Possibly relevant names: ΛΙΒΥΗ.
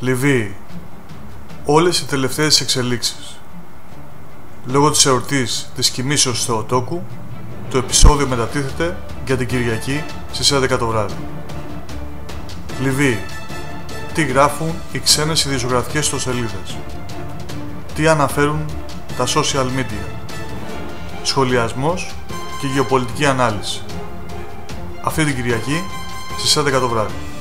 Λιβύη, όλες οι τελευταίες εξελίξεις. Λόγω της εορτής της κοιμήσεως Θεοτόκου, το επεισόδιο μετατίθεται για την Κυριακή στις 11 το βράδυ. Λιβύη, τι γράφουν οι ξένες ειδησιογραφικές ιστοσελίδες. Τι αναφέρουν τα social media. Σχολιασμός και γεωπολιτική ανάλυση. Αυτή την Κυριακή στις 11 το βράδυ.